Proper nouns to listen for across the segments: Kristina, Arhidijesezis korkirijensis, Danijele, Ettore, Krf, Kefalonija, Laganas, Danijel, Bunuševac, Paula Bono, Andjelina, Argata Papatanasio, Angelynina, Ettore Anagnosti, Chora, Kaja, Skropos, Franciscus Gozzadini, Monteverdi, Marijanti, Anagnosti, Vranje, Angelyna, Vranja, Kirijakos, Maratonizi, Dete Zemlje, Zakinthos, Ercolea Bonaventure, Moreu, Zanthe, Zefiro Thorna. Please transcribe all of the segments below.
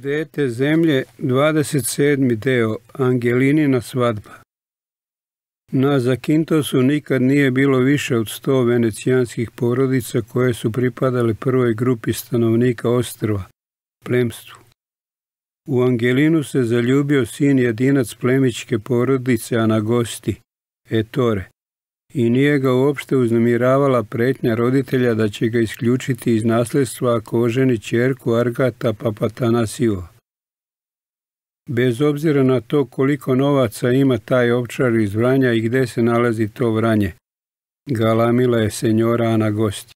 Dete zemlje, 27. deo, Angelinina svadba. Na Zakintosu nikad nije bilo više od 100 venecijanskih porodica koje su pripadale prvoj grupi stanovnika ostrva, plemstvu. U Angelinu se zaljubio sin jedinac plemičke porodice Anagnosti, Ettore, i nije ga uopšte uznemiravala pretnja roditelja da će ga isključiti iz nasljedstva ako oženi ćerku Argata Papatanasio. Bez obzira na to koliko novaca ima taj ovčar iz Vranja i gde se nalazi to Vranje, galamila je senjora Anagnosti.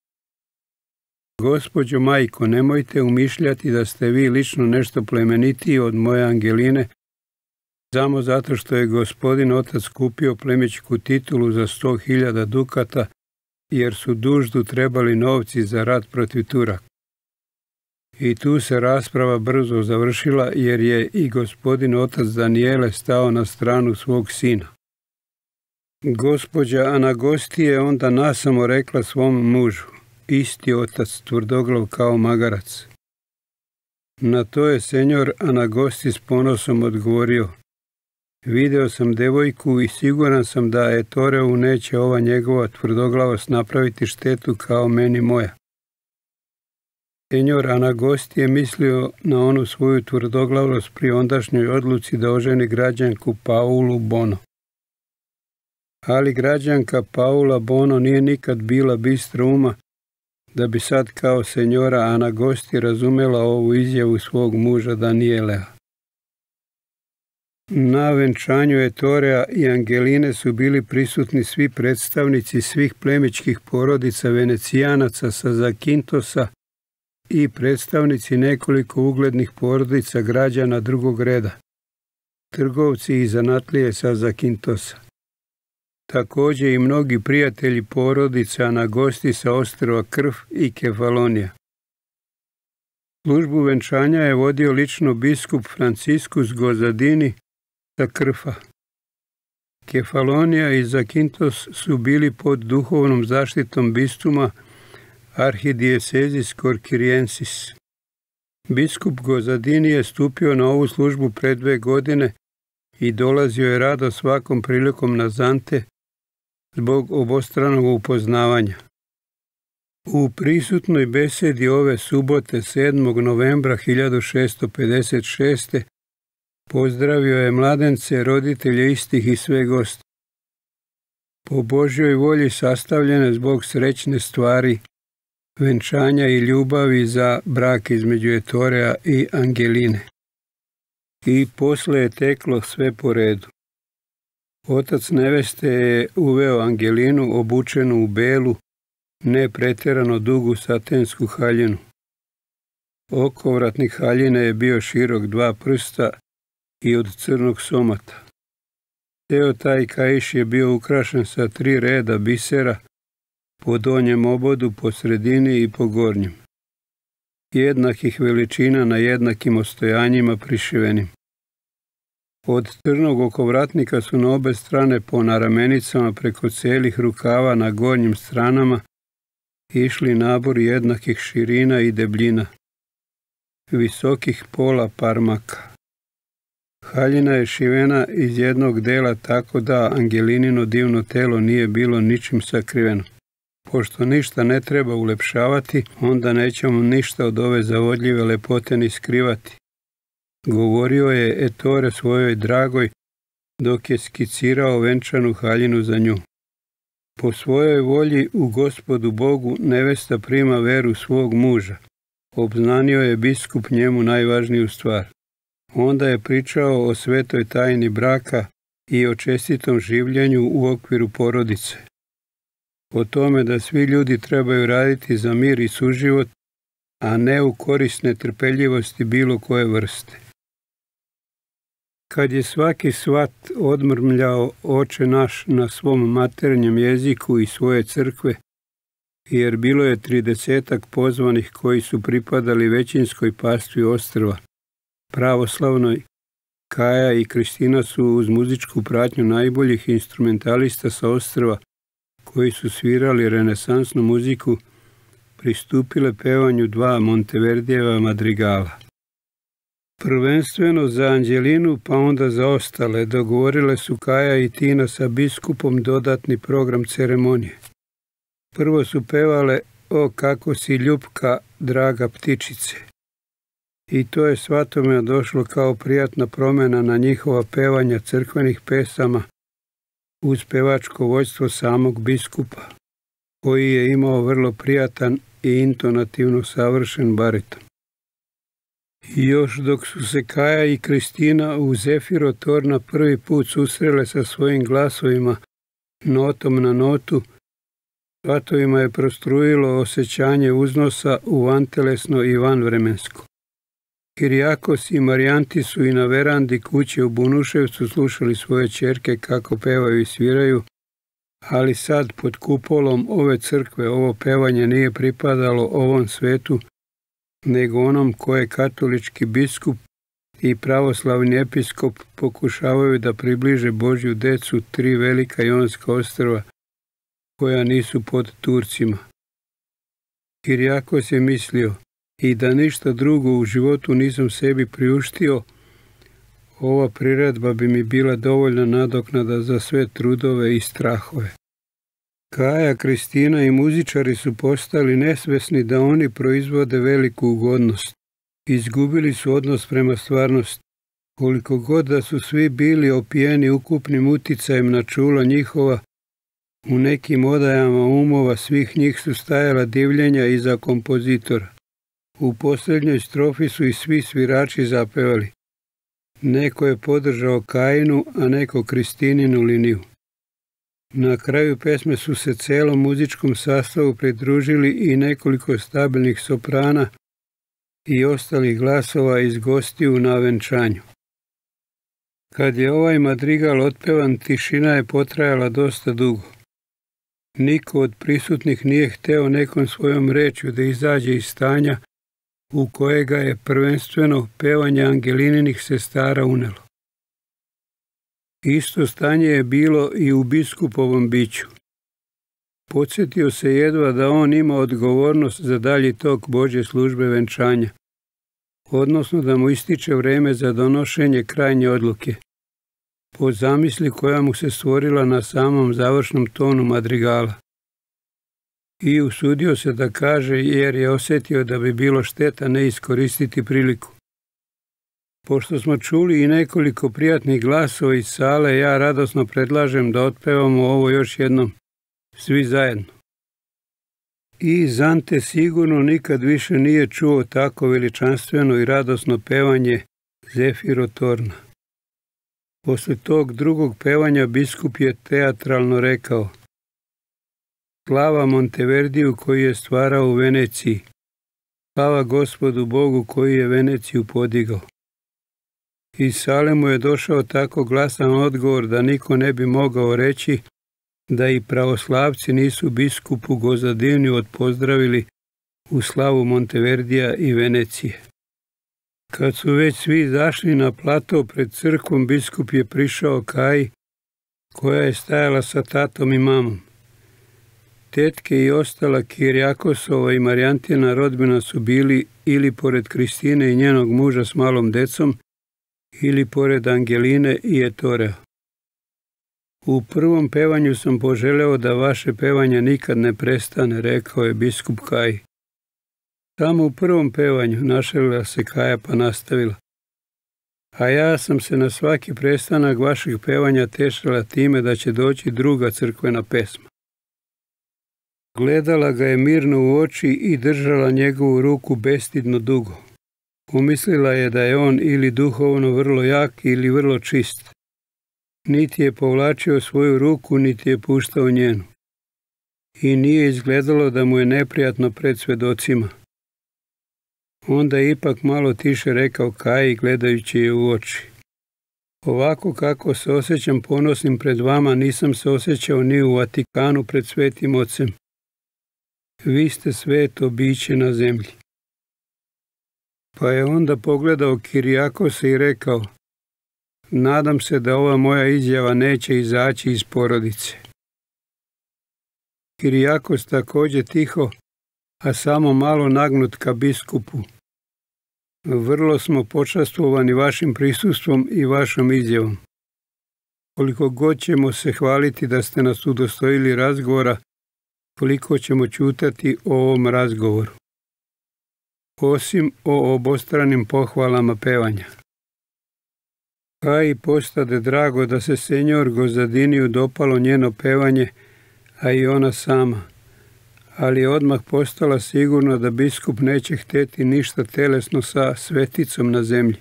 Gospođo majko, nemojte umišljati da ste vi lično nešto plemenitiji od moje Angeline, samo zato što je gospodin otac kupio plemičku titulu za 100.000 dukata, jer su duždu trebali novci za rat protiv Turaka. I tu se rasprava brzo završila, jer je i gospodin otac Danijele stao na stranu svog sina. Gospođa Anagnosti je onda nasamo rekla svom mužu, isti otac, tvrdoglav kao magarac. Na to je senjor Anagnosti s ponosom odgovorio: "Video sam devojku i siguran sam da Ettoreu neće ova njegova tvrdoglavost napraviti štetu kao meni moja." Senjor Anagnosti je mislio na onu svoju tvrdoglavost pri ondašnjoj odluci da oženi građanku Paulu Bono. Ali građanka Paula Bono nije nikad bila bistra uma da bi sad kao senjora Anagnosti razumela ovu izjavu svog muža Danijelea. Na venčanju Ettorea i Angeline su bili prisutni svi predstavnici svih plemičkih porodica Venecijanaca sa Zakintosa i predstavnici nekoliko uglednih porodica građana drugog reda, trgovci i zanatlije sa Zakintosa. Također i mnogi prijatelji porodica na gosti sa ostrva Krf i Kefalonija. Službu venčanja je vodio lično biskup Franciscus Gozzadini sa Krfa. Kefalonija i Zakinthos su bili pod duhovnom zaštitom bistuma Arhidijesezis korkirijensis. Biskup Gozzadini je stupio na ovu službu pre 2 godine i dolazio je rado svakom prilikom na Zante zbog obostranog upoznavanja. U prisutnoj besedi ove subote 7. novembra 1656. pozdravio je mladence, roditelje istih i sve goste. Po Božjoj volji sastavljene zbog srećne stvari, venčanja i ljubavi za brak između Ettorea i Angeline. I posle je teklo sve po redu. Otac neveste je uveo Angelinu obučenu u belu, ne preterano dugu satensku haljinu. Okovratnik haljine je bio širok 2 prsta i od crnog somata. Ceo taj kaiš je bio ukrašen sa 3 reda bisera, po donjem obodu, po sredini i po gornjem, jednakih veličina na jednakim ostojanjima prišivenim. Od crnog okovratnika su na obe strane po naramenicama preko celih rukava na gornjim stranama išli nabori jednakih širina i debljina, visokih pola parmaka. Haljina je šivena iz jednog dela tako da Angelinino divno telo nije bilo ničim sakriveno. Pošto ništa ne treba ulepšavati, onda nećemo ništa od ove zavodljive lepote ni skrivati, govorio je Ettore svojoj dragoj dok je skicirao venčanu haljinu za nju. Po svojoj volji u Gospodu Bogu nevesta prima veru svog muža, obznanio je biskup njemu najvažniju stvar. Onda je pričao o svetoj tajni braka i o čestitom življenju u okviru porodice, o tome da svi ljudi trebaju raditi za mir i suživot, a ne u korist netrpeljivosti bilo koje vrste. Kad je svaki svat odmrmljao Oče naš na svom maternjem jeziku i svoje crkve, jer bilo je 30-ak pozvanih koji su pripadali većinskoj pastvi ostrva, pravoslavnoj, Kaja i Kristina su uz muzičku pratnju najboljih instrumentalista sa ostrva koji su svirali renesansnu muziku, pristupile pevanju 2 Monteverdijeva madrigala. Prvenstveno za Anđelinu, pa onda za ostale, dogovorile su Kaja i Tina sa biskupom dodatni program ceremonije. Prvo su pevale "O kako si ljubka, draga ptičice". I to je svatome došlo kao prijatna promjena na njihova pevanja crkvenih pesama uz pevačko vođstvo samog biskupa, koji je imao vrlo prijatan i intonativno savršen bariton. I još dok su se Kaja i Kristina u Zefiro Thorna prvi put susrele sa svojim glasovima notom na notu, svatovima je prostrujilo osjećanje uznosa u vantelesno i vanvremensko. Kirijakos i Marijanti su i na verandi kuće u Bunuševcu slušali svoje ćerke kako pevaju i sviraju, ali sad pod kupolom ove crkve ovo pevanje nije pripadalo ovom svetu, nego onom koje katolički biskup i pravoslavni episkop pokušavaju da približe Božju decu tri velika jonska ostrva koja nisu pod Turcima. Kirijakos je mislio: "I da ništa drugo u životu nisam sebi priuštio, ova priredba bi mi bila dovoljna nadoknada za sve trudove i strahove." Kaja, Kristina i muzičari su postali nesvesni da oni proizvode veliku ugodnost. Izgubili su odnos prema stvarnosti. Koliko god da su svi bili opijeni ukupnim uticajem na čula njihova, u nekim odajama umova svih njih su stajala divljenja iza kompozitora. U posljednjoj strofi su i svi svirači zapevali. Neko je podržao Kajinu, a neko Kristininu liniju. Na kraju pesme su se celom muzičkom sastavu pridružili i nekoliko stabilnih soprana i ostalih glasova iz gostiju na venčanju. Kad je ovaj madrigal otpevan, tišina je potrajala dosta dugo. Niko od prisutnih nije hteo nekom svojom rečju da izađe iz stanja u kojega je prvenstveno pevanje Angelininih sestara unelo. Isto stanje je bilo i u biskupovom biću. Podsjetio se jedva da on ima odgovornost za dalji tok Božje službe venčanja, odnosno da mu ističe vreme za donošenje krajnje odluke, po zamisli koja mu se stvorila na samom završnom tonu madrigala. I usudio se da kaže, jer je osjetio da bi bilo šteta ne iskoristiti priliku. Pošto smo čuli i nekoliko prijatnih glasova iz sale, ja radosno predlažem da otpevamo ovo još jednom, svi zajedno. I Zante sigurno nikad više nije čuo tako veličanstveno i radosno pevanje Zefiro Thorna. Posle tog drugog pevanja biskup je teatralno rekao: "Slava Monteverdiju koji je stvarao u Veneciji, slava Gospodu Bogu koji je Veneciju podigao." Iz sale mu je došao tako glasan odgovor da niko ne bi mogao reći da i pravoslavci nisu biskupu Gozzadiniju odpozdravili u slavu Monteverdija i Venecije. Kad su već svi zašli na plato pred crkvom, biskup je prišao Kaji, koja je stajala sa tatom i mamom. Tetke i ostala Kirijakosova i Marijantina rodbina su bili ili pored Kristine i njenog muža s malom decom, ili pored Angeline i Ettorea. "U prvom pevanju sam poželeo da vaše pevanje nikad ne prestane", rekao je biskup Kaji. "Samo u prvom pevanju", našalila se Kaja pa nastavila: "A ja sam se na svaki prestanak vaših pevanja tešila time da će doći druga crkvena pesma." Gledala ga je mirno u oči i držala njegovu ruku bestidno dugo. Umislila je da je on ili duhovno vrlo jak ili vrlo čist. Niti je povlačio svoju ruku, niti je puštao njenu. I nije izgledalo da mu je neprijatno pred svedocima. Onda je ipak malo tiše rekao Kaji, gledajući je u oči: "Ovako kako se osjećam ponosnim pred vama, nisam se osjećao ni u Vatikanu pred Svetim Ocem. Vi ste sveto biće na zemlji." Pa je onda pogledao Kirijakosa i rekao: "Nadam se da ova moja izjava neće izaći iz porodice." Kirijakos također tiho, a samo malo nagnut ka biskupu. Vrlo smo počastvovani vašim prisustvom i vašom izjavom. Koliko god ćemo se hvaliti da ste nas udostojili razgovora, koliko ćemo ćutati o ovom razgovoru, osim o obostranim pohvalama pevanja. Kaji postade drago da se senjor Gozzadiniju dopalo njeno pevanje, a i ona sama, ali je odmah postala sigurna da biskup neće hteti ništa telesno sa sveticom na zemlji,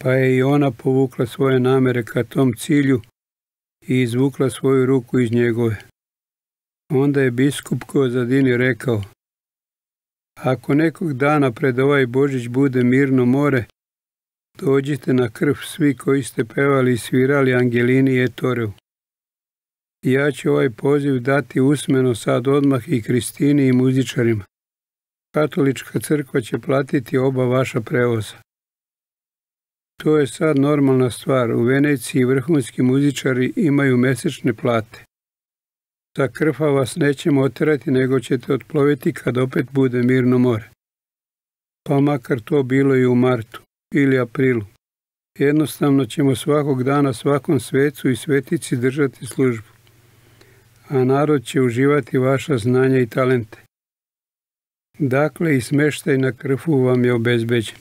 pa je i ona povukla svoje namere ka tom cilju i izvukla svoju ruku iz njegove. Onda je biskup Gozzadini rekao: ako nekog dana pred ovaj Božić bude mirno more, dođite na Krf svi koji ste pevali i svirali Angelini i Ettoreu. Ja ću ovaj poziv dati usmeno sad odmah i Kristini i muzičarima. Katolička crkva će platiti oba vaša prevoza. To je sad normalna stvar. U Veneciji vrhunski muzičari imaju mesečne plate. Za Krfa vas nećemo oterati, nego ćete otploviti kad opet bude mirno more. Pa makar to bilo i u martu ili aprilu. Jednostavno ćemo svakog dana svakom svecu i svetici držati službu, a narod će uživati vaša znanja i talente. Dakle, i smeštaj na Krfu vam je obezbeđen.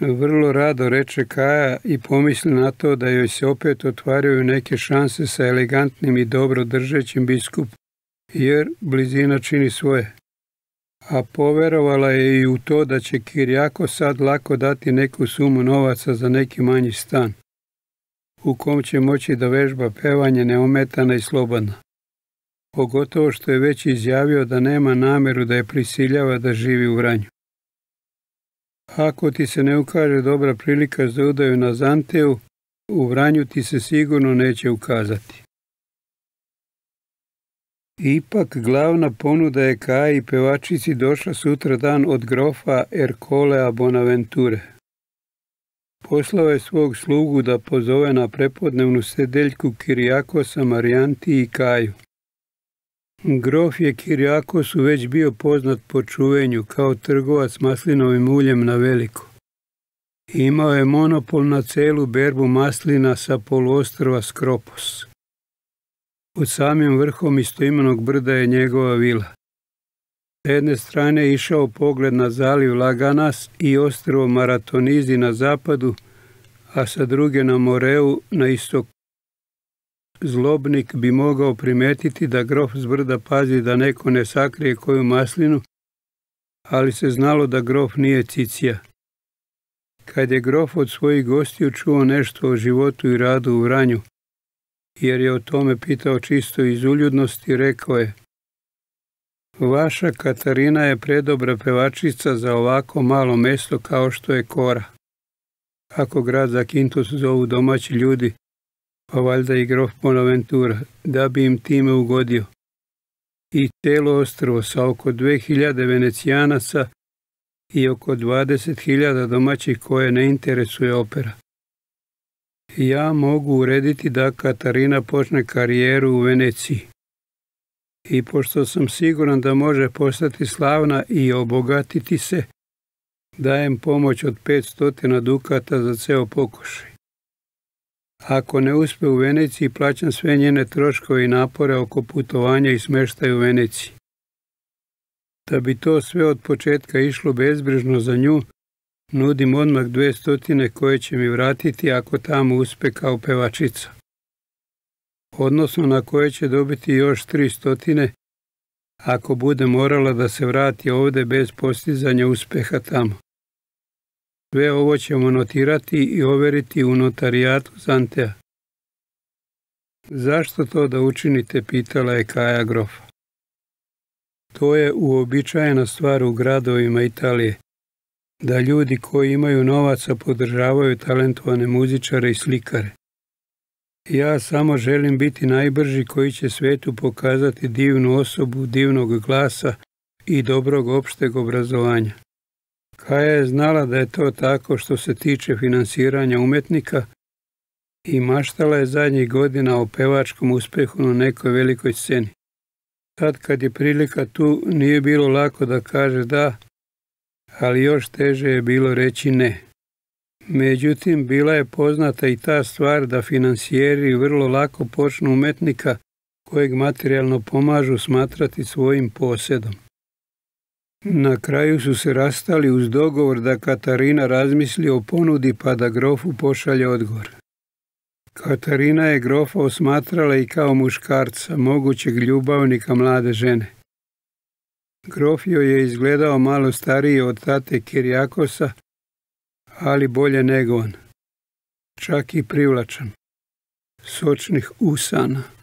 Vrlo rado reče Kaja i pomisli na to da joj se opet otvaraju neke šanse sa elegantnim i dobro držećim biskupom, jer blizina čini svoje. A poverovala je i u to da će Kirijakos sad lako dati neku sumu novaca za neki manji stan, u kom će moći da vežba pevanje neometana i slobodna. Pogotovo što je već izjavio da nema nameru da je prisiljava da živi u Vranju. Ako ti se ne ukaže dobra prilika za udaju na Zanteu, u Vranju ti se sigurno neće ukazati. Ipak glavna ponuda je Kaji pevačici došla sutra dan od grofa Ercolea Bonaventure. Poslao je svog slugu da pozove na prepodnevnu sedeljku Kirijakosa, Marijanti i Kaju. Grof je Kirijakosu već bio poznat po čuvenju kao trgovac maslinovim uljem na veliko. Imao je monopol na celu berbu maslina sa poluostrva Skropos. Pod samim vrhom istoimenog brda je njegova vila. S jedne strane je išao pogled na zaliv Laganas i ostrvo Maratonizi na zapadu, a sa druge na Moreu na istoku. Zlobnik bi mogao primetiti da grof s brda pazi da neko ne sakrije koju maslinu, ali se znalo da grof nije cicija. Kad je grof od svojih gostiju čuo nešto o životu i radu u Vranju, jer je o tome pitao čisto iz uljudnosti, rekao je: vaša Katarina je predobra pevačica za ovako malo mesto kao što je Chora. Ako grad Zakinthos zovu domaći ljudi, pa valjda i grof Bonaventura, da bi im time ugodio. I celo ostrvo sa oko 2000 venecijanaca i oko 20.000 domaćih koje ne interesuje opera. Ja mogu urediti da Katarina počne karijeru u Veneciji. I pošto sam siguran da može postati slavna i obogatiti se, dajem pomoć od 500 dukata za ceo pokušaj. Ako ne uspe u Veneciji, plaćam sve njene troškove i napore oko putovanja i smeštaja u Veneciji. Da bi to sve od početka išlo bezbrižno za nju, nudim odmah 200 koje će mi vratiti ako tamo uspe kao pevačica, odnosno na koje će dobiti još 300 ako bude morala da se vrati ovde bez postizanja uspeha tamo. Sve ovo ćemo notirati i overiti u notarijatu Zantea. Zašto to da učinite, pitala je Kaja grofa. To je uobičajena stvar u gradovima Italije, da ljudi koji imaju novaca podržavaju talentovane muzičare i slikare. Ja samo želim biti najbrži koji će svetu pokazati divnu osobu, divnog glasa i dobrog opšteg obrazovanja. Kaja je znala da je to tako što se tiče finansiranja umetnika i maštala je zadnjih godina o pevačkom uspehu na nekoj velikoj sceni. Sad kad je prilika tu, nije bilo lako da kaže da, ali još teže je bilo reći ne. Međutim, bila je poznata i ta stvar da financijeri vrlo lako počnu umetnika kojeg materijalno pomažu smatrati svojim posedom. Na kraju su se rastali uz dogovor da Katarina razmisli o ponudi pa da grofu pošalje odgovor. Katarina je grofa osmatrala i kao muškarca, mogućeg ljubavnika mlade žene. Grof joj je izgledao malo stariji od tate Kirijakosa, ali bolje nego on, čak i privlačan, sočnih usana.